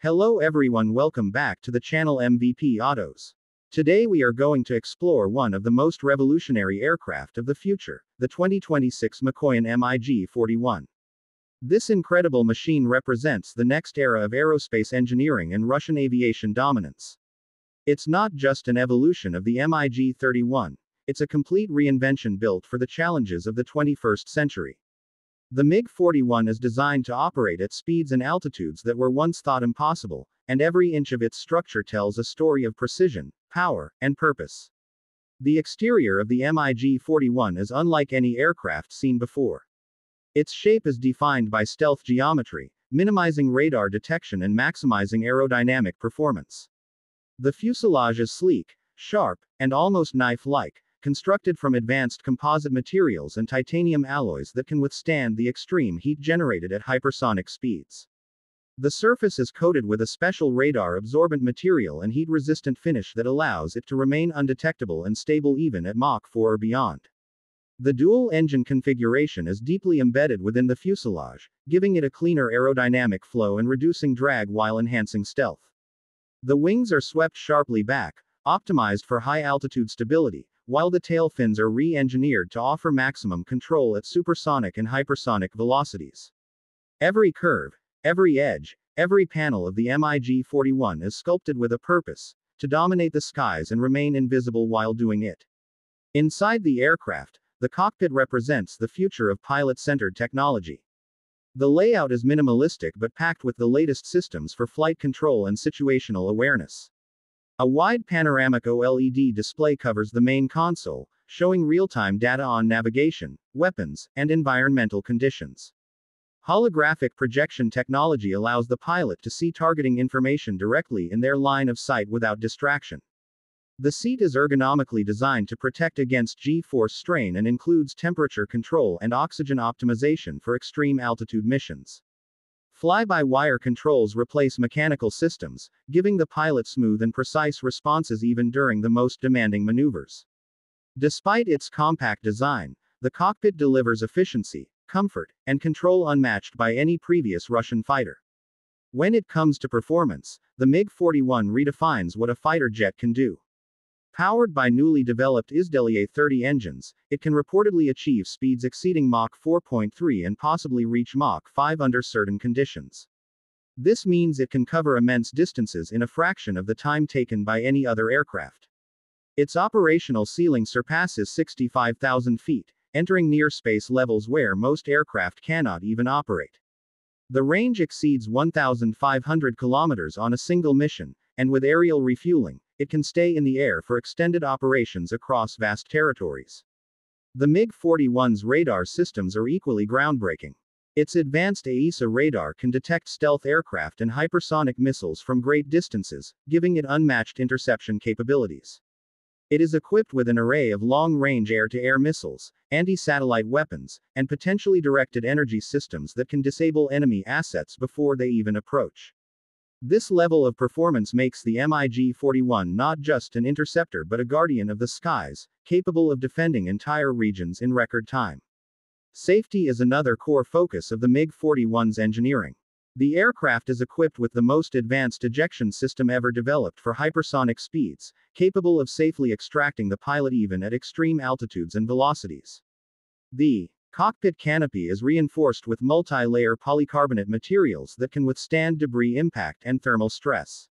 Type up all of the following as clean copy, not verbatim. Hello everyone, welcome back to the channel MVP Autos. Today we are going to explore one of the most revolutionary aircraft of the future, the 2026 Mikoyan MiG-41. This incredible machine represents the next era of aerospace engineering and Russian aviation dominance. It's not just an evolution of the MiG-31, it's a complete reinvention built for the challenges of the 21st century. The MiG-41 is designed to operate at speeds and altitudes that were once thought impossible, and every inch of its structure tells a story of precision, power, and purpose. The exterior of the MiG-41 is unlike any aircraft seen before. Its shape is defined by stealth geometry, minimizing radar detection and maximizing aerodynamic performance. The fuselage is sleek, sharp, and almost knife-like, constructed from advanced composite materials and titanium alloys that can withstand the extreme heat generated at hypersonic speeds. The surface is coated with a special radar-absorbent material and heat-resistant finish that allows it to remain undetectable and stable even at Mach 4 or beyond. The dual-engine configuration is deeply embedded within the fuselage, giving it a cleaner aerodynamic flow and reducing drag while enhancing stealth. The wings are swept sharply back, optimized for high-altitude stability, while the tail fins are re-engineered to offer maximum control at supersonic and hypersonic velocities. Every curve, every edge, every panel of the MiG-41 is sculpted with a purpose, to dominate the skies and remain invisible while doing it. Inside the aircraft, the cockpit represents the future of pilot-centered technology. The layout is minimalistic but packed with the latest systems for flight control and situational awareness. A wide panoramic OLED display covers the main console, showing real-time data on navigation, weapons, and environmental conditions. Holographic projection technology allows the pilot to see targeting information directly in their line of sight without distraction. The seat is ergonomically designed to protect against G-force strain and includes temperature control and oxygen optimization for extreme altitude missions. Fly-by-wire controls replace mechanical systems, giving the pilot smooth and precise responses even during the most demanding maneuvers. Despite its compact design, the cockpit delivers efficiency, comfort, and control unmatched by any previous Russian fighter. When it comes to performance, the MiG-41 redefines what a fighter jet can do. Powered by newly developed Isdelier 30 engines, it can reportedly achieve speeds exceeding Mach 4.3 and possibly reach Mach 5 under certain conditions. This means it can cover immense distances in a fraction of the time taken by any other aircraft. Its operational ceiling surpasses 65,000 feet, entering near-space levels where most aircraft cannot even operate. The range exceeds 1,500 kilometers on a single mission, and with aerial refueling, it can stay in the air for extended operations across vast territories. The MiG-41's radar systems are equally groundbreaking. Its advanced AESA radar can detect stealth aircraft and hypersonic missiles from great distances, giving it unmatched interception capabilities. It is equipped with an array of long-range air-to-air missiles, anti-satellite weapons, and potentially directed energy systems that can disable enemy assets before they even approach. This level of performance makes the MiG-41 not just an interceptor but a guardian of the skies, capable of defending entire regions in record time. Safety is another core focus of the MiG-41's engineering. The aircraft is equipped with the most advanced ejection system ever developed for hypersonic speeds, capable of safely extracting the pilot even at extreme altitudes and velocities. The cockpit canopy is reinforced with multi-layer polycarbonate materials that can withstand debris impact and thermal stress.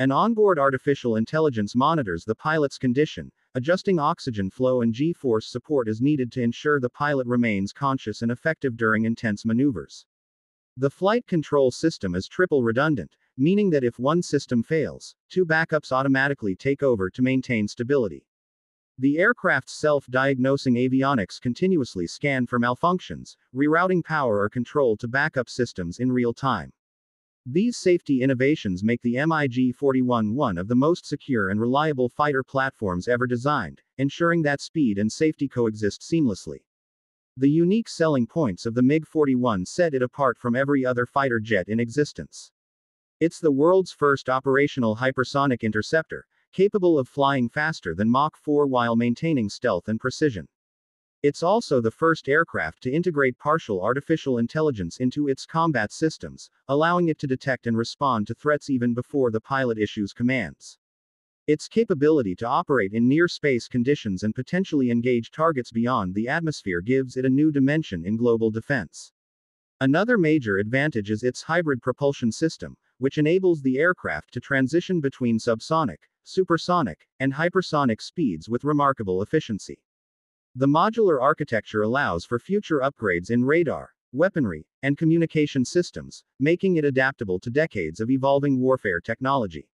An onboard artificial intelligence monitors the pilot's condition, adjusting oxygen flow and G-force support as needed to ensure the pilot remains conscious and effective during intense maneuvers. The flight control system is triple redundant, meaning that if one system fails, two backups automatically take over to maintain stability. The aircraft's self-diagnosing avionics continuously scan for malfunctions, rerouting power or control to backup systems in real time. These safety innovations make the MiG-41 one of the most secure and reliable fighter platforms ever designed, ensuring that speed and safety coexist seamlessly. The unique selling points of the MiG-41 set it apart from every other fighter jet in existence. It's the world's first operational hypersonic interceptor, capable of flying faster than Mach 4 while maintaining stealth and precision. It's also the first aircraft to integrate partial artificial intelligence into its combat systems, allowing it to detect and respond to threats even before the pilot issues commands. Its capability to operate in near-space conditions and potentially engage targets beyond the atmosphere gives it a new dimension in global defense. Another major advantage is its hybrid propulsion system, which enables the aircraft to transition between subsonic, supersonic, and hypersonic speeds with remarkable efficiency. The modular architecture allows for future upgrades in radar, weaponry, and communication systems, making it adaptable to decades of evolving warfare technology.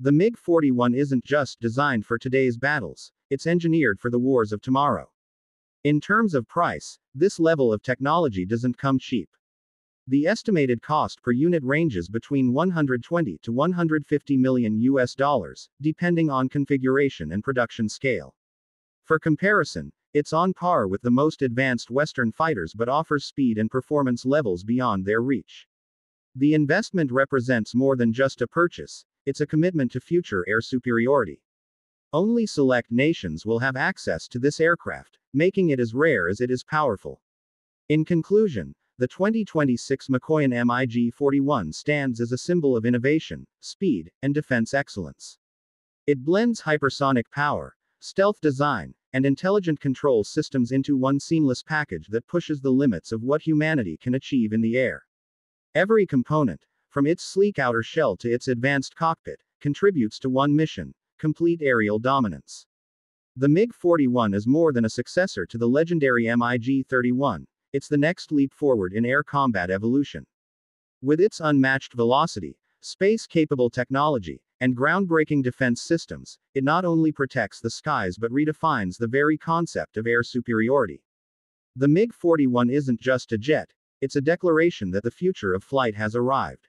The MiG-41 isn't just designed for today's battles, it's engineered for the wars of tomorrow. In terms of price, this level of technology doesn't come cheap. The estimated cost per unit ranges between $120 to $150 million, depending on configuration and production scale. For comparison, it's on par with the most advanced Western fighters but offers speed and performance levels beyond their reach. The investment represents more than just a purchase, it's a commitment to future air superiority. Only select nations will have access to this aircraft, making it as rare as it is powerful. In conclusion, the 2026 Mikoyan MiG-41 stands as a symbol of innovation, speed, and defense excellence. It blends hypersonic power, stealth design, and intelligent control systems into one seamless package that pushes the limits of what humanity can achieve in the air. Every component, from its sleek outer shell to its advanced cockpit, contributes to one mission: complete aerial dominance. The MiG-41 is more than a successor to the legendary MiG-31, it's the next leap forward in air combat evolution. With its unmatched velocity, space-capable technology, and groundbreaking defense systems, it not only protects the skies but redefines the very concept of air superiority. The MiG-41 isn't just a jet, it's a declaration that the future of flight has arrived.